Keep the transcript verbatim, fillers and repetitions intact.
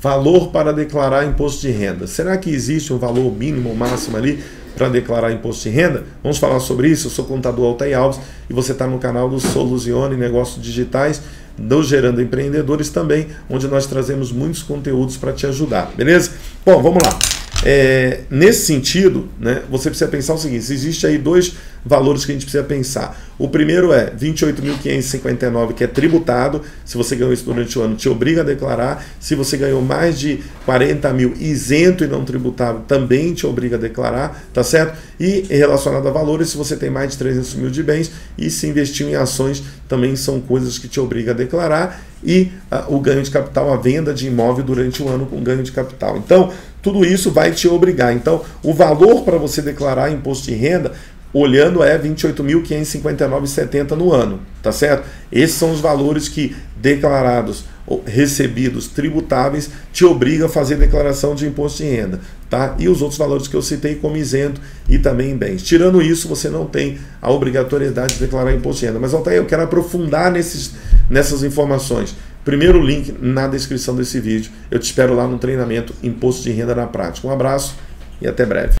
Valor para declarar imposto de renda. Será que existe um valor mínimo ou máximo ali para declarar imposto de renda? Vamos falar sobre isso. Eu sou o contador Altair Alves e você está no canal do Soluzione Negócios Digitais, do Gerando Empreendedores também, onde nós trazemos muitos conteúdos para te ajudar, beleza? Bom, vamos lá. É, nesse sentido, né, você precisa pensar o seguinte: existe aí dois valores que a gente precisa pensar. O primeiro é vinte e oito mil quinhentos e cinquenta e nove, que é tributado. Se você ganhou isso durante o ano, te obriga a declarar. Se você ganhou mais de quarenta mil isento e não tributado, também te obriga a declarar, tá certo? E relacionado a valores, se você tem mais de trezentos mil de bens e se investiu em ações, também são coisas que te obriga a declarar. E a, o ganho de capital, a venda de imóvel durante o ano com ganho de capital. Então, tudo isso vai te obrigar. Então, o valor para você declarar imposto de renda, olhando, é vinte e oito mil quinhentos e cinquenta e nove reais e setenta centavos no ano, tá certo? Esses são os valores que, declarados, recebidos, tributáveis, te obriga a fazer declaração de imposto de renda, tá? E os outros valores que eu citei como isento e também bens. Tirando isso, você não tem a obrigatoriedade de declarar imposto de renda. Mas, Altair, eu quero aprofundar nesses, nessas informações. Primeiro link na descrição desse vídeo. Eu te espero lá no treinamento Imposto de Renda na Prática. Um abraço e até breve.